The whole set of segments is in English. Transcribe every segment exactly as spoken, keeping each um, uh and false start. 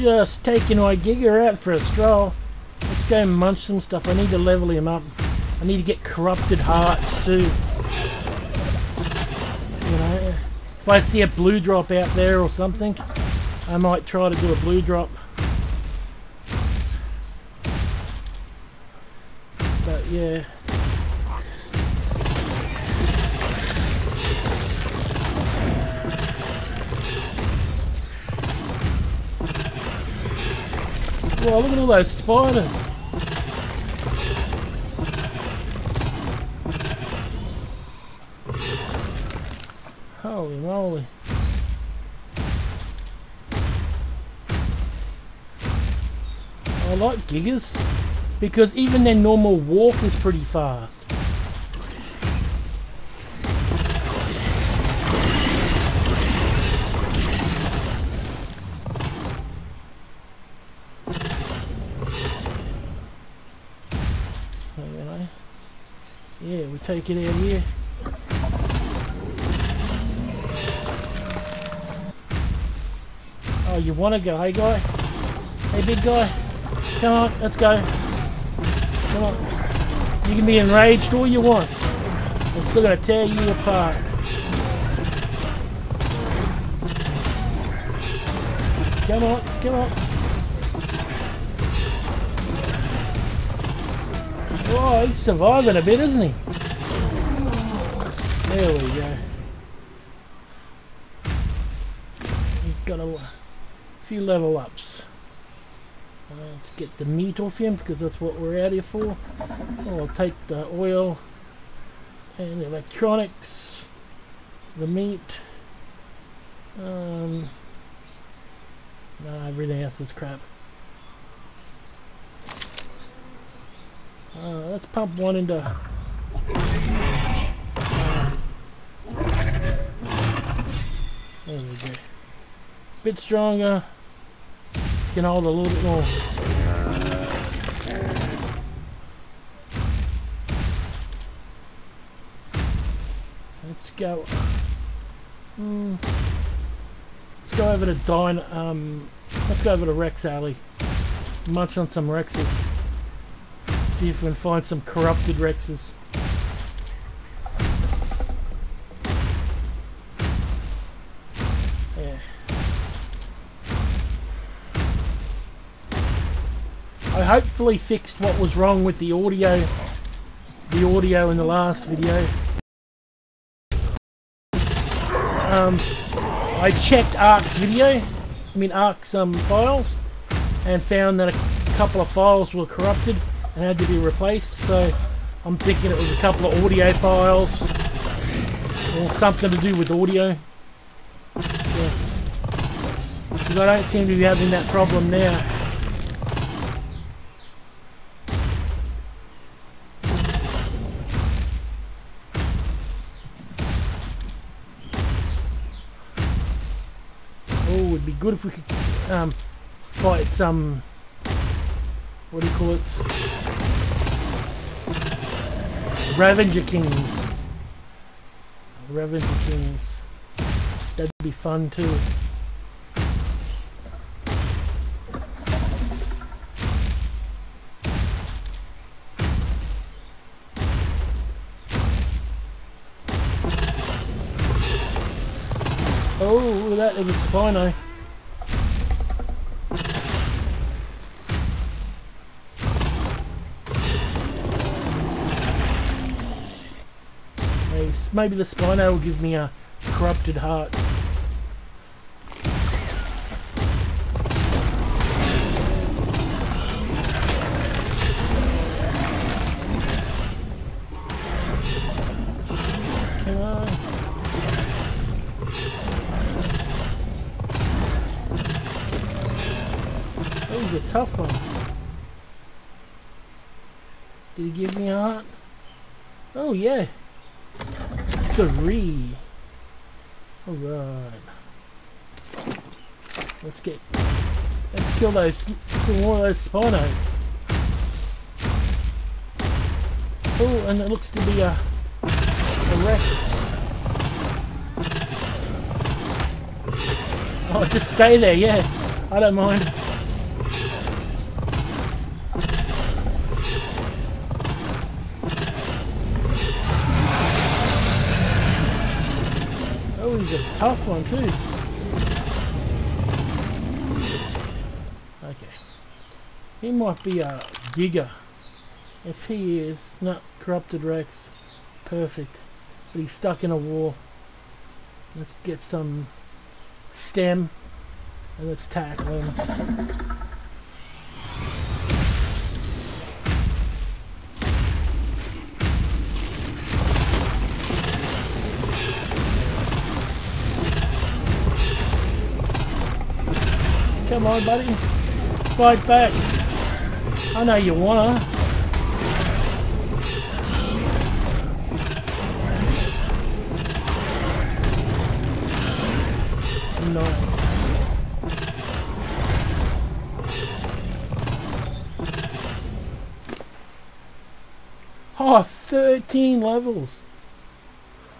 just taking my Giga out for a stroll. Let's go munch some stuff. I need to level him up. I need to get corrupted hearts too. You know, if I see a blue drop out there or something, I might try to do a blue drop. But yeah. Wow, look at all those spiders. Holy moly. I like Gigas because even their normal walk is pretty fast. Yeah, we take it out here. Oh, you want to go, hey guy? Hey big guy, come on, let's go. Come on. You can be enraged all you want. I'm still going to tear you apart. Come on, come on. Oh, he's surviving a bit, isn't he? There we go. He's got a few level ups. Uh, let's get the meat off him because that's what we're out here for. I'll take the oil and the electronics, the meat. Um, nah, everything else is crap. Uh, let's pump one into uh, there we go. Bit stronger, can hold a little bit more. Let's go. Mm. Let's go over to Dine. Um, let's go over to Rex Alley. Munch on some Rexes. See if we can find some corrupted Rexes. Yeah. I hopefully fixed what was wrong with the audio, the audio in the last video. Um, I checked Arc's video, I mean Arc's um, files, and found that a couple of files were corrupted. And had to be replaced, so I'm thinking it was a couple of audio files or something to do with audio. Yeah. Because I don't seem to be having that problem now. Oh, it'd be good if we could um, fight some. What do you call it? Ravager Kings. Ravager Kings. That'd be fun too. Oh, that is a Spino. Maybe the Spino will give me a corrupted heart. Come on. That was a tough one. Did he give me a heart? Oh yeah. Three. Alright. Let's get let's kill those kill all those Spinos. Oh, and it looks to be a, a Rex. Oh, just stay there, yeah. I don't mind. He's a tough one too. Okay. He might be a Giga. If he is, no, corrupted Rex. Perfect. But he's stuck in a wall. Let's get some stem and let's tackle him. Come on, buddy. Fight back. I know you wanna. Nice. Oh, thirteen levels.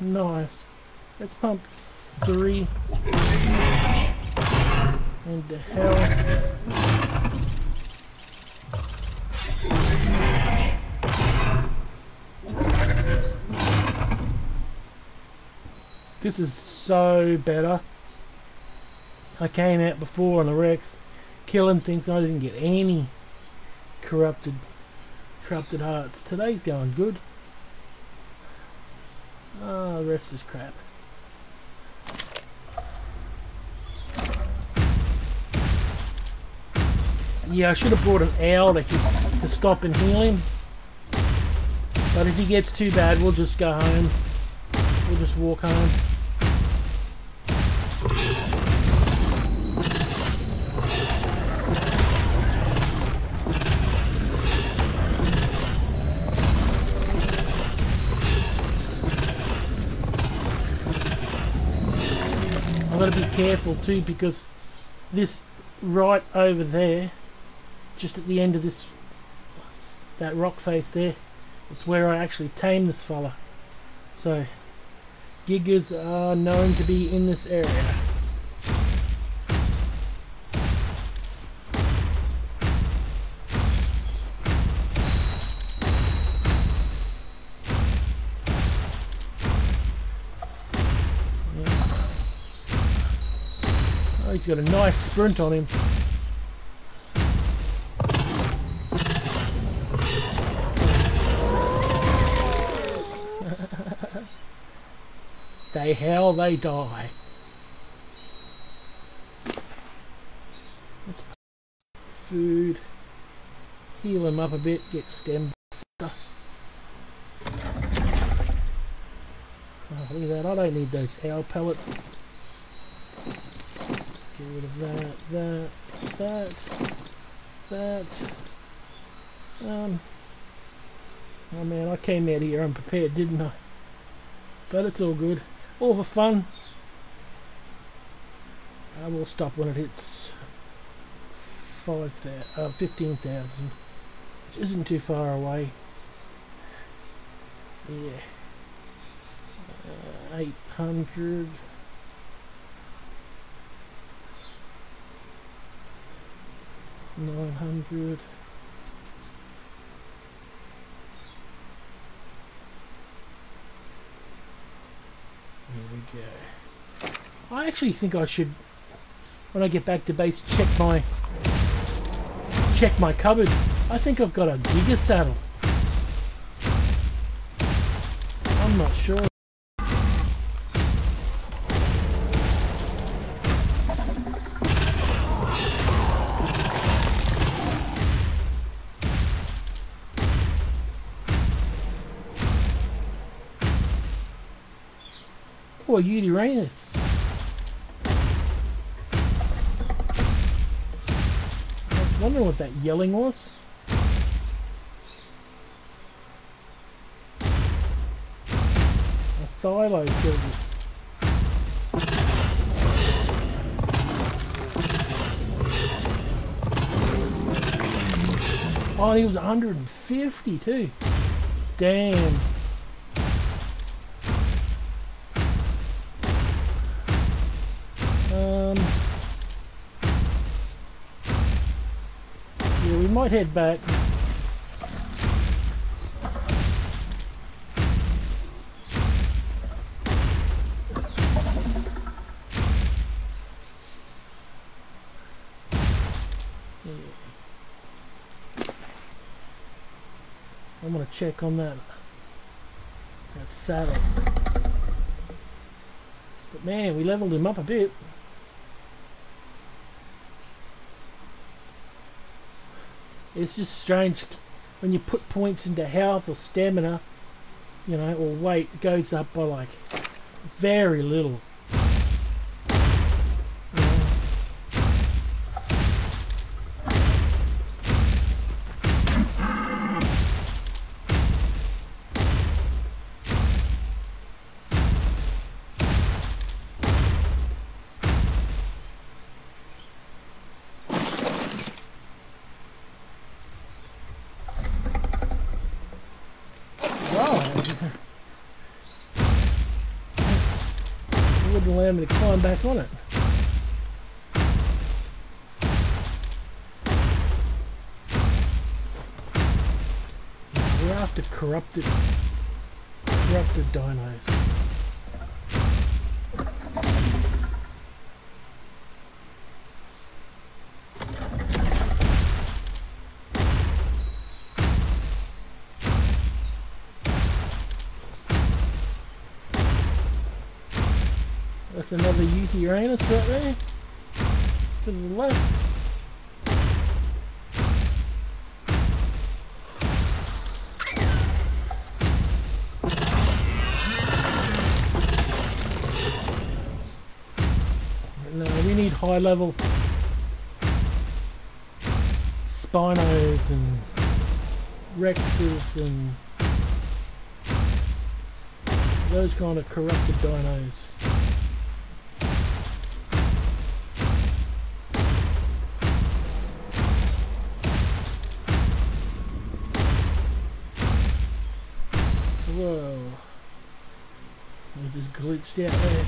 Nice. Let's pump three. And the health. This is so better. I came out before on the Rex, killing things, and I didn't get any corrupted, corrupted hearts. Today's going good. Ah, oh, the rest is crap. Yeah, I should have brought an owl to, he to stop and heal him. But if he gets too bad, we'll just go home. We'll just walk home. I've got to be careful too, because this right over there, just at the end of this, that rock face there, it's where I actually tame this fella. So Gigas are known to be in this area. Yeah. Oh, he's got a nice sprint on him. They howl, they die. Let's put food, heal them up a bit, get stem. Oh, look at that, I don't need those owl pellets. Get rid of that, that, that, that. Um, oh man, I came out here unprepared, didn't I? But it's all good. All for fun. I will stop when it hits uh, fifteen thousand, which isn't too far away. Yeah, uh, eight hundred. nine hundred. Here we go. I actually think I should, when I get back to base, check my check my cupboard. I think I've got a Giga saddle. I'm not sure. Oh, a Utahraptor. I was wondering what that yelling was. A silo killed it. Oh, and he was one hundred fifty too. Damn. Might head back. I'm gonna check on that that saddle. But man, we leveled him up a bit. It's just strange when you put points into health or stamina, you know, or weight, it goes up by like very little. Allow me to climb back on it. We're after corrupted, corrupted dinos. That's another Utahraptor right there, to the left. No, we need high level Spinos and Rexes and those kind of corrupted dinos. Whoa, I just glitched out there.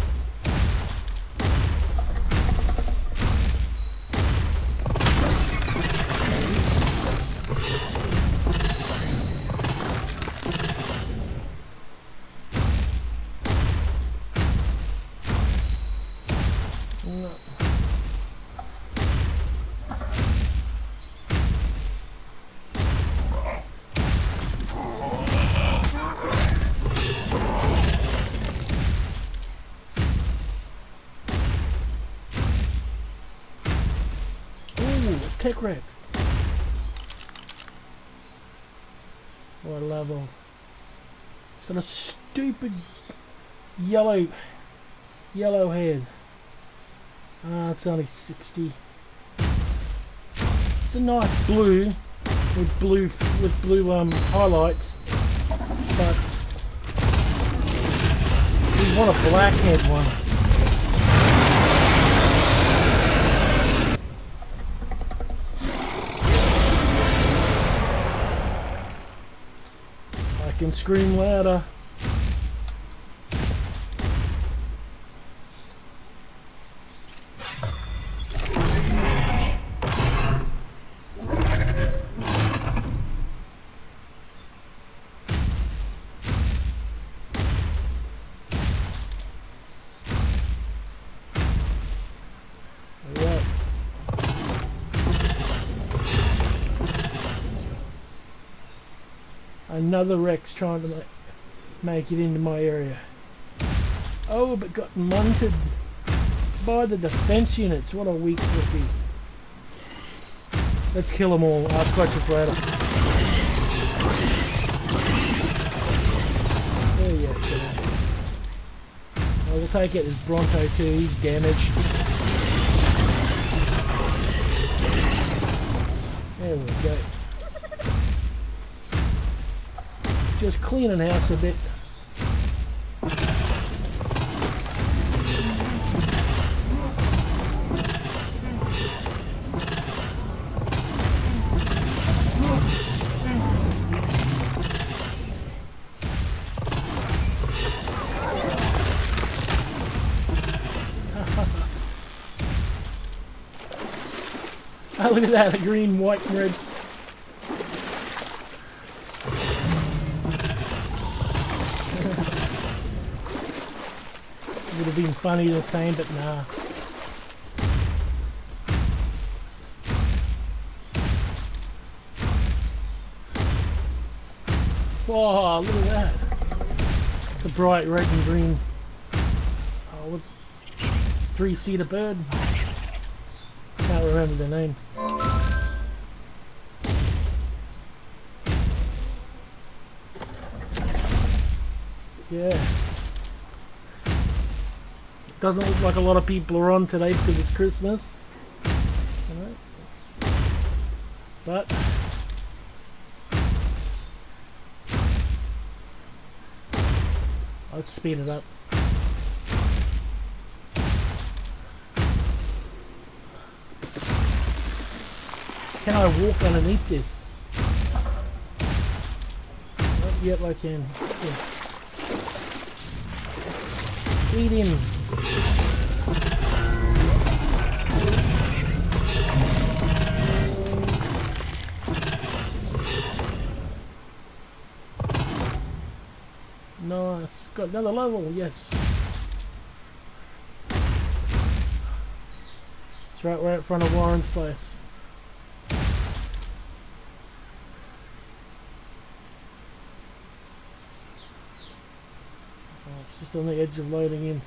Tech Rex. What level? It's got a stupid yellow yellow head. Ah, oh, it's only sixty. It's a nice blue with blue with blue um highlights, but we want a black head one. Can scream louder. Another Rex trying to make, make it into my area. Oh, but got munted by the defense units. What a weak pussy. Let's kill them all. I'll scratch this later. There you go. I will take out this Bronto too. He's damaged. There we go. Just cleaning house a bit. Oh, look at that, the green, white, and reds. Would have been funny to tame, but nah. Oh, look at that. It's a bright red and green uh, three-seater bird. Can't remember the name. Yeah. Doesn't look like a lot of people are on today because it's Christmas. Right. But let's speed it up. Can I walk underneath this? Oh, yep, I can. Yeah. Eat him. Nice. Got another level, yes. It's right, right in front of Warren's place. Oh, it's just on the edge of loading in.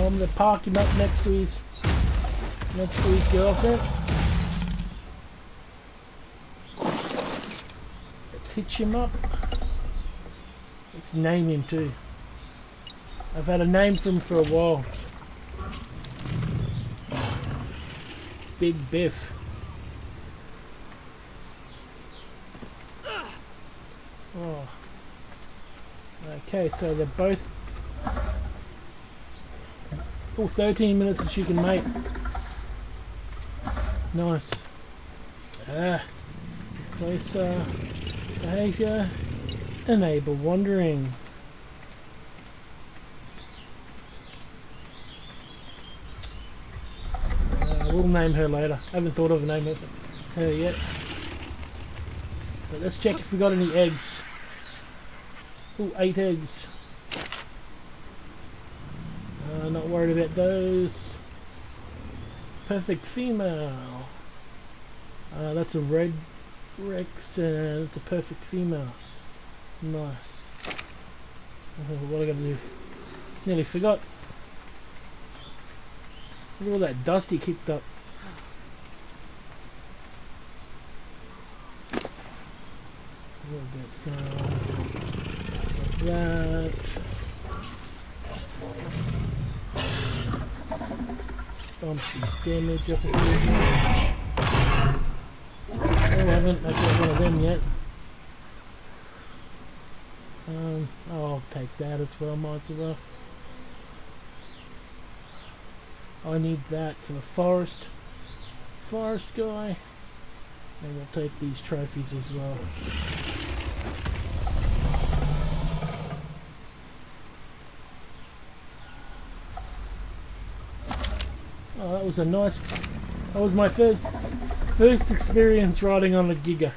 I'm gonna park him up next to his next to his girlfriend. Let's hitch him up. Let's name him too. I've had a name for him for a while. Big Biff. Oh. Okay, so they're both. Oh, thirteen minutes that she can make. Nice. Ah, place uh, behavior. Enable wandering. Uh, we'll name her later. I haven't thought of a name of her yet. But let's check if we got any eggs. Oh, eight eggs. I'm not worried about those. Perfect female. Uh, that's a red Rex, and uh, that's a perfect female. Nice. Oh, what do I gotta do? Nearly forgot. Look at all that dust he kicked up. A little bit so. Like that. Bump some damage up a little bit. Oh, I haven't I got one of them yet. Um, oh, I'll take that as well, might as well. I need that for the forest. Forest guy. And we'll take these trophies as well. Oh, that was a nice, that was my first first experience riding on the Giga,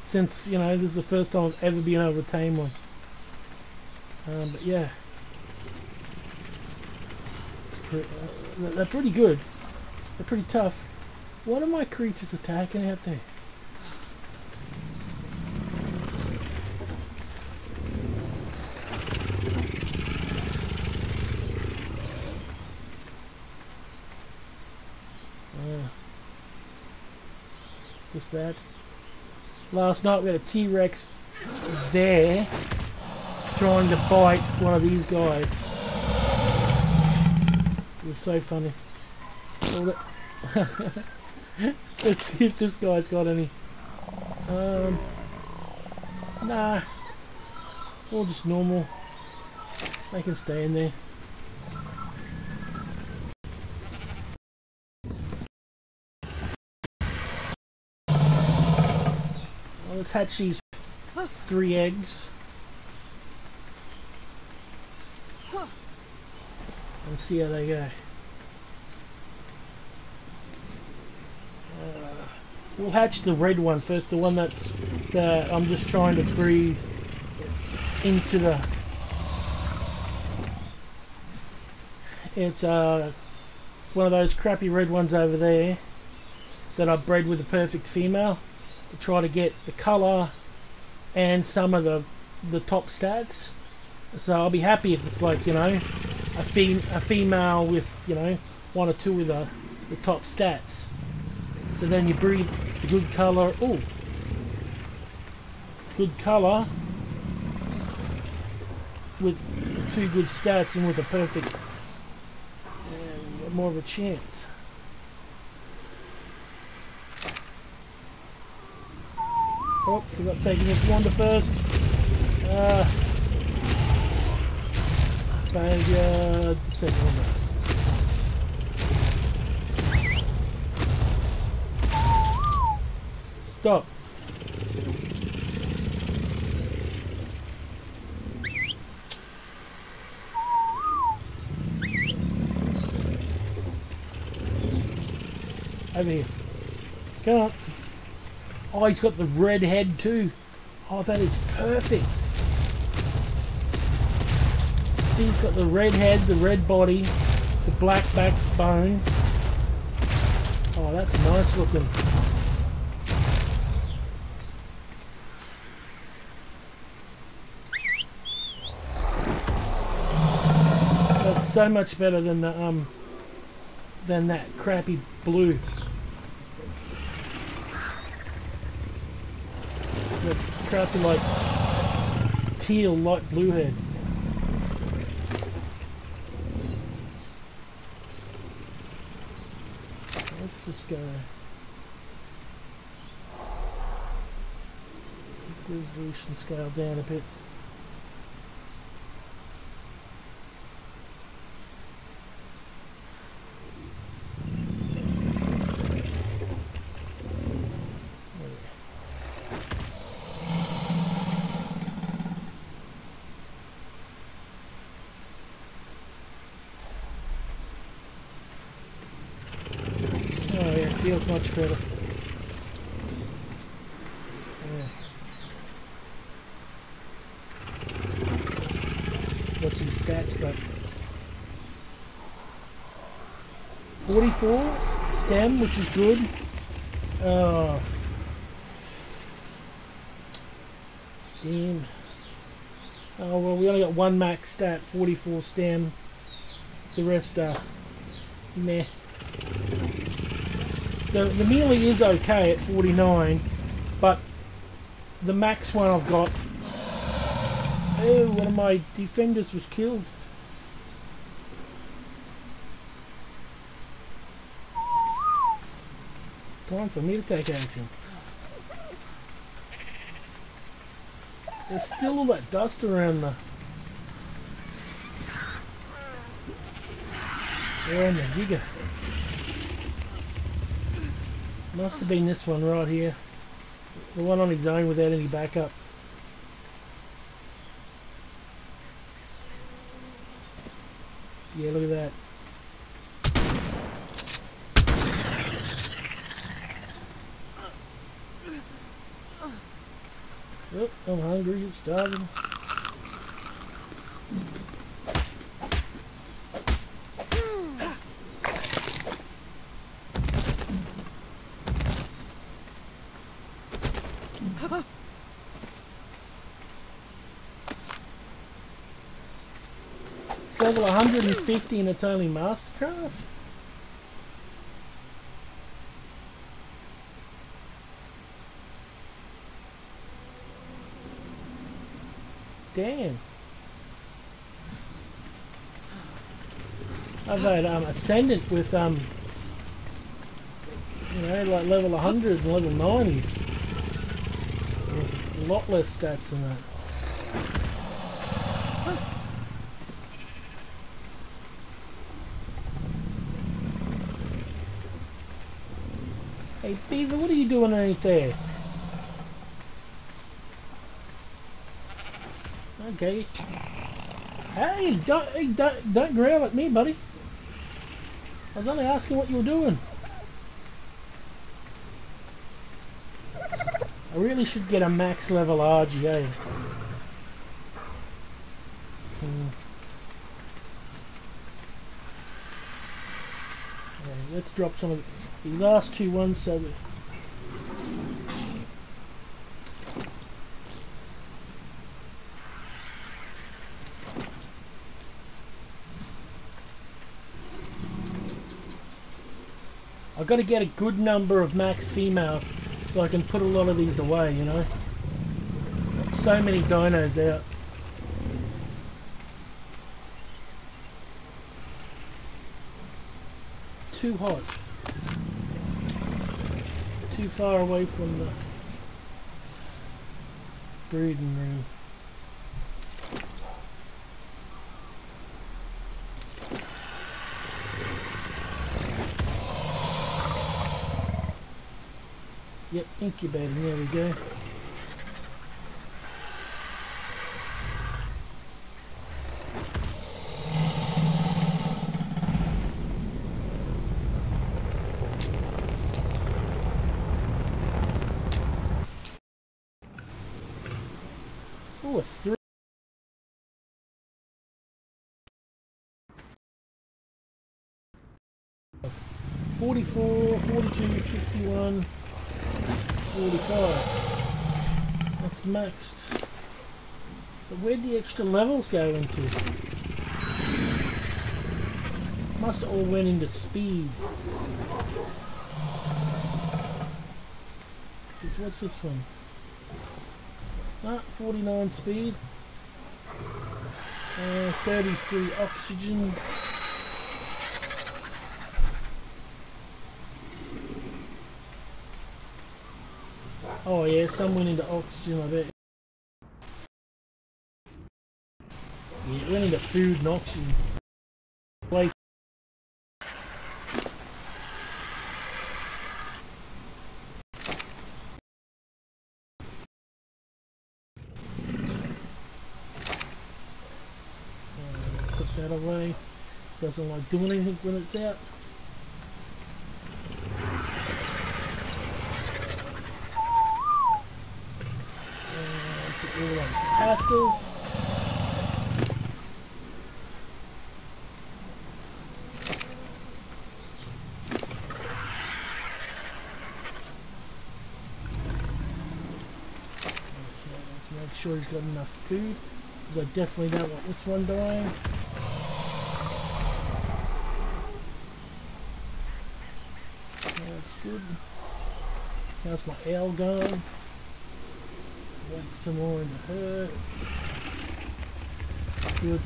since, you know, this is the first time I've ever been able to tame one. Um, but yeah, it's pre uh, they're pretty good, they're pretty tough. What are my creatures attacking out there? Just that. Last night we had a T-Rex there trying to bite one of these guys. It was so funny. Let's see if this guy's got any. Um, nah. All just normal. They can stay in there. Let's hatch these three eggs. And see how they go. Uh, we'll hatch the red one first, the one that's that I'm just trying to breed into the. It's uh, one of those crappy red ones over there that I bred with a perfect female to try to get the colour and some of the the top stats. So I'll be happy if it's like, you know, a, fem a female with, you know, one or two with a, the top stats. So then you breed the good colour. Ooh. Good colour with two good stats and with a perfect, uh, more of a chance. Oh, forgot taking this wander first. Uh, Failure, second one. Stop. Over here. Come on. Oh, he's got the red head too. Oh, that is perfect. See, he's got the red head, the red body, the black backbone. Oh, that's nice looking. That's so much better than the um than that crappy blue. The crappy like teal light blue head. Just go. Keep resolution scale down a bit. Feels much better. Yeah. What's his stats got? forty-four stem, which is good. Oh. Damn. Oh, well, we only got one max stat, forty-four stem. The rest are meh. The, the melee is okay at forty-nine, but the max one I've got... Oh, one of my defenders was killed. Time for me to take action. There's still all that dust around the... around the Giga. Must have been this one right here. The one on his own without any backup. Yeah, look at that. Oh, I'm hungry, I'm starving. It's level one hundred fifty and it's only MasterCraft? Damn. I've had um, Ascendant with, um, you know, like level one hundred and level nineties. With a lot less stats than that. Hey Beaver, what are you doing underneath there? Okay. Hey, don't, hey, don't, don't growl at me, buddy. I was only asking what you were doing. I really should get a max level R G A. Hmm. Okay, let's drop some of the last two ones so that... I've got to get a good number of max females so I can put a lot of these away, you know. Got so many dinos out. Too hot. Too far away from the breeding room. Yep, incubating, there we go. Oh, a three. Forty-four, forty-two, fifty-one. forty-five. That's maxed. But where'd the extra levels go into? Must all went into speed. What's this one? Ah, forty-nine speed. Uh, thirty-three oxygen. Oh yeah, some went into oxygen, I bet. Yeah, it went into food and oxygen. Wait. Uh, put that away. Doesn't like doing anything when it's out. Passive. Make sure he's got enough food. I definitely don't want this one dying. That's good. How's my owl going? Whack some more into her. Good.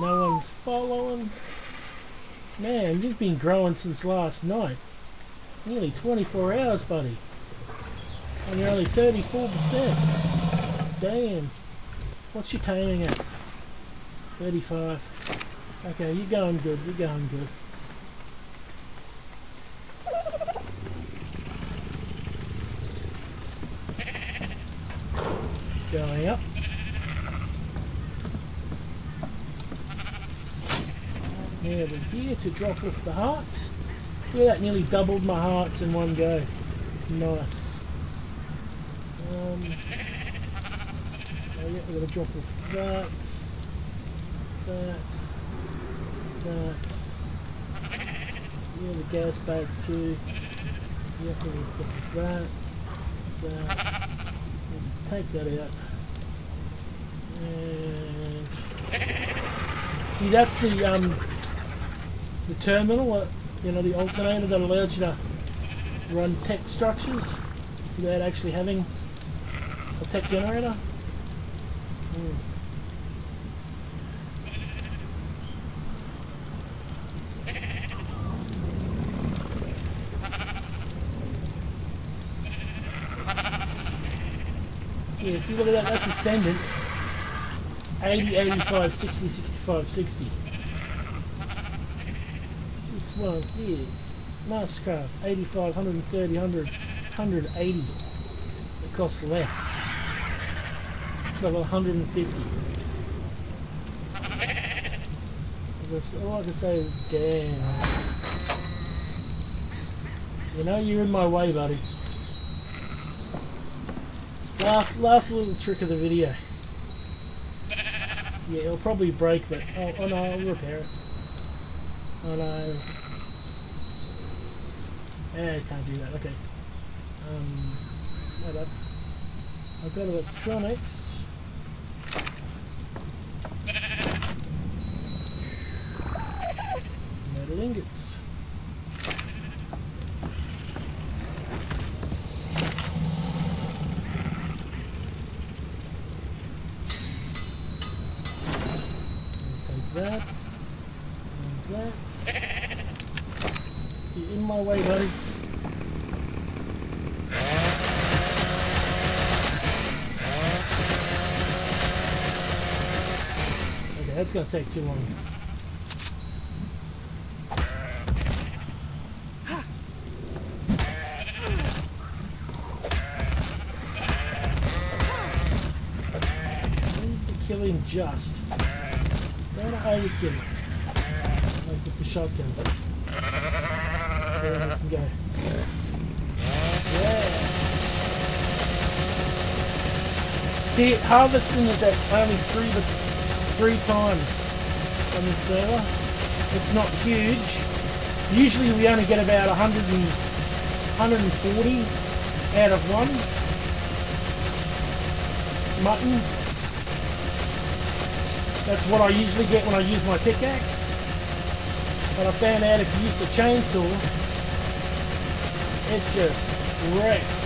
No one's following. Man, you've been growing since last night. Nearly twenty-four hours, buddy. And you're only thirty-four percent. Damn. What's your timing at? thirty-five. Okay, you're going good, you're going good. Going up. Now we're here to drop off the hearts. Look at that, nearly doubled my hearts in one go. Nice. Um, oh yeah, we're going to drop off that. That, that, yeah, the gas bag too. Yeah, we put that, that, and take that out. And see, that's the um, the terminal, uh, you know, the alternator that allows you to run tech structures without actually having a tech generator. Mm. Yeah, see, look at that, that's Ascendant. eighty, eighty-five, sixty, sixty-five, sixty. Next one is MasterCraft eighty-five, one hundred thirty, one hundred, one hundred eighty. It costs less. So one hundred fifty. All I can say is, damn. You know, you're in my way, buddy. Last, last little trick of the video. Yeah, it'll probably break, but oh, oh no, I'll repair it. Oh no. Eh, can't do that. Okay. Um, hold up. I've got electronics. Metal ingots. That and that. You're in my way, buddy. Okay, that's gonna take too long. I need to kill him just. Don't overkill it. Like with the shotgun. There we can go. Yeah. See, harvesting is at only three three times on this server. It's not huge. Usually we only get about one hundred and one hundred forty out of one mutton. That's what I usually get when I use my pickaxe. But I found out if you use the chainsaw, it just wrecks.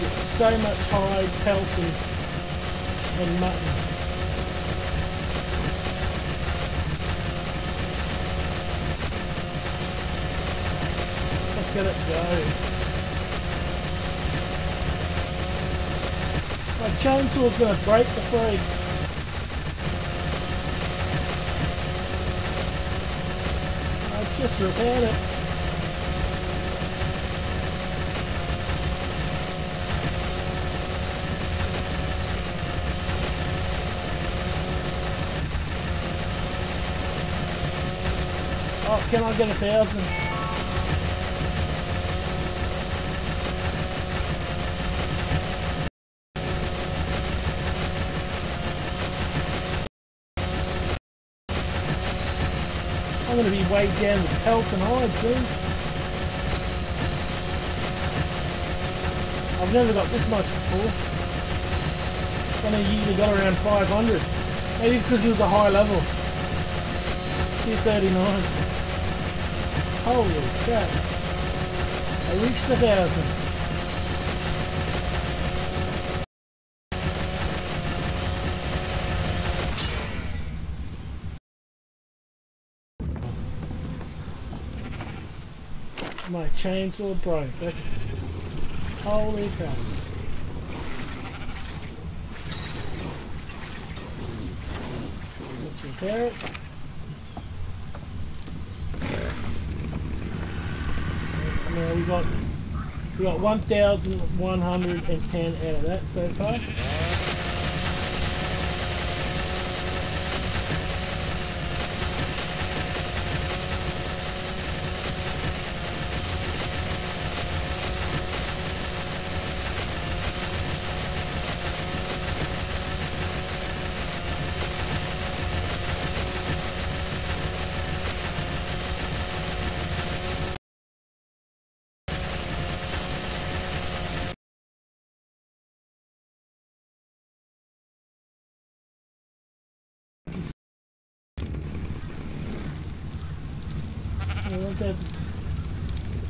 You get so much hide, pelt, and, and mutton. Look at it go. My chainsaw's gonna break the frame. I just repaired it. Oh, can I get a thousand? I'm going to be weighed down with pelt and hide soon. I've never got this much before. I mean, you usually got around five hundred. Maybe because it was a high level. two thirty-nine. Holy crap. I reached a thousand. My chainsaw broke. That's holy cow. Let's repair it. And now we got we got one thousand one hundred and ten out of that so far.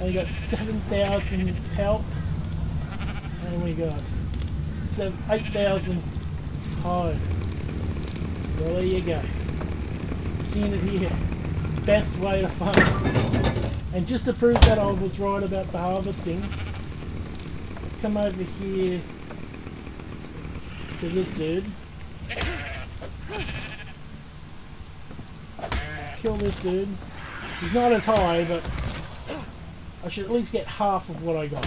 And we got seven thousand pelt, and we got eight thousand hide. Well, there you go. Seeing it here. Best way to farm. And just to prove that I was right about the harvesting, let's come over here to this dude. Kill this dude. He's not as high, but I should at least get half of what I got.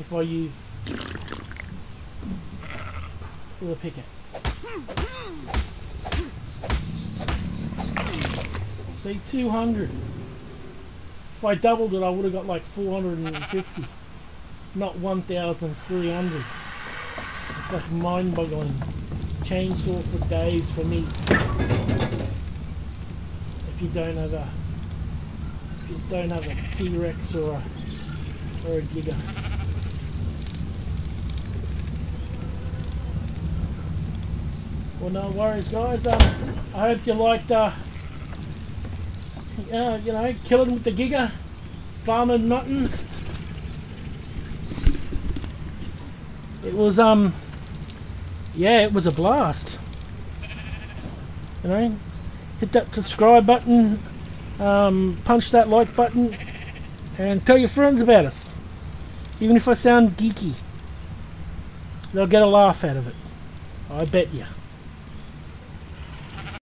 If I use the pickaxe. See, two hundred. If I doubled it, I would have got like four hundred fifty. Not one thousand three hundred. It's like mind-boggling. Chainsaw for days for me. If you don't have a, if you don't have a T-Rex or a, or a Giga. Well, no worries, guys. Um, I hope you liked. Uh, yeah, you know, killing with the Giga, farming mutton. It was um, yeah, it was a blast. You know, hit that subscribe button, um, punch that like button, and tell your friends about us. Even if I sound geeky, they'll get a laugh out of it. I bet you.